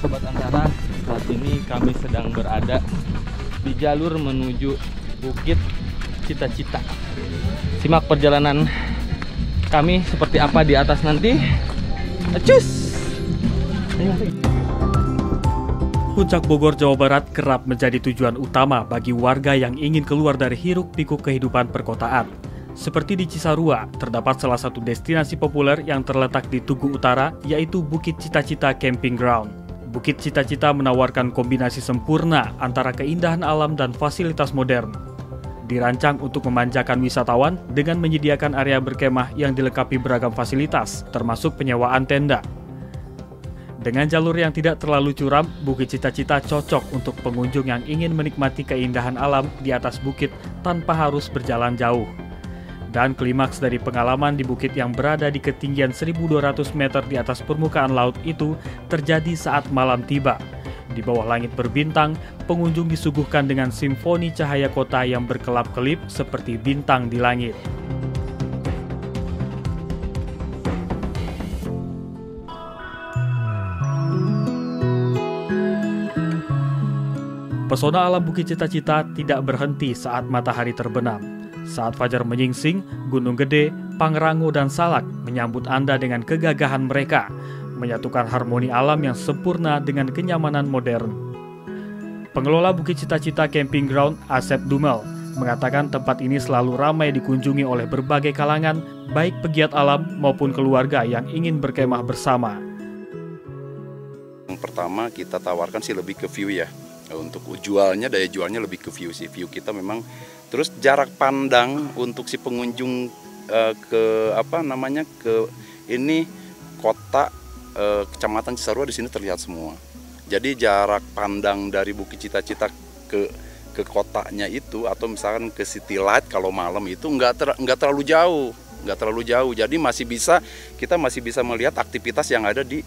Sobat Antara, saat ini kami sedang berada di jalur menuju Bukit Cita-Cita. Simak perjalanan kami seperti apa di atas nanti. Cus! Puncak Bogor, Jawa Barat kerap menjadi tujuan utama bagi warga yang ingin keluar dari hiruk-pikuk kehidupan perkotaan. Seperti di Cisarua, terdapat salah satu destinasi populer yang terletak di Tugu Utara, yaitu Bukit Cita-Cita Camping Ground. Bukit Cita-Cita menawarkan kombinasi sempurna antara keindahan alam dan fasilitas modern. Dirancang untuk memanjakan wisatawan dengan menyediakan area berkemah yang dilengkapi beragam fasilitas, termasuk penyewaan tenda. Dengan jalur yang tidak terlalu curam, Bukit Cita-Cita cocok untuk pengunjung yang ingin menikmati keindahan alam di atas bukit tanpa harus berjalan jauh. Dan klimaks dari pengalaman di bukit yang berada di ketinggian 1.200 meter di atas permukaan laut itu terjadi saat malam tiba. Di bawah langit berbintang, pengunjung disuguhkan dengan simfoni cahaya kota yang berkelap-kelip seperti bintang di langit. Pesona alam Bukit Cita-Cita tidak berhenti saat matahari terbenam. Saat fajar menyingsing, Gunung Gede, Pangrango, dan Salak menyambut Anda dengan kegagahan mereka, menyatukan harmoni alam yang sempurna dengan kenyamanan modern. Pengelola Bukit Cita-Cita Camping Ground, Asep Dumel, mengatakan tempat ini selalu ramai dikunjungi oleh berbagai kalangan, baik pegiat alam maupun keluarga yang ingin berkemah bersama. Yang pertama kita tawarkan sih lebih ke view ya. Untuk daya jualnya lebih ke view sih, view kita memang, terus jarak pandang untuk si pengunjung ke Kecamatan Cisarua di sini terlihat semua. Jadi jarak pandang dari Bukit Cita-Cita ke kotanya itu, atau misalkan ke City Light kalau malam itu nggak terlalu jauh. Jadi kita masih bisa melihat aktivitas yang ada di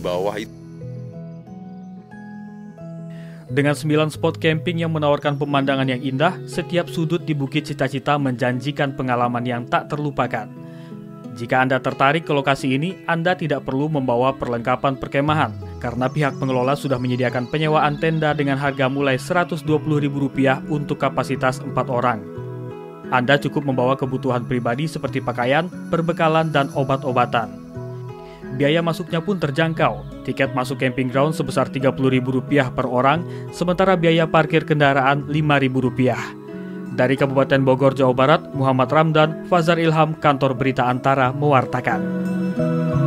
bawah itu. Dengan 9 spot camping yang menawarkan pemandangan yang indah, setiap sudut di Bukit Cita-Cita menjanjikan pengalaman yang tak terlupakan. Jika Anda tertarik ke lokasi ini, Anda tidak perlu membawa perlengkapan perkemahan, karena pihak pengelola sudah menyediakan penyewaan tenda dengan harga mulai Rp120.000 untuk kapasitas 4 orang. Anda cukup membawa kebutuhan pribadi seperti pakaian, perbekalan, dan obat-obatan. Biaya masuknya pun terjangkau. Tiket masuk camping ground sebesar Rp30.000 per orang, sementara biaya parkir kendaraan Rp5.000. Dari Kabupaten Bogor, Jawa Barat, Muhammad Ramdan, Fadzar Ilham, Kantor Berita Antara mewartakan.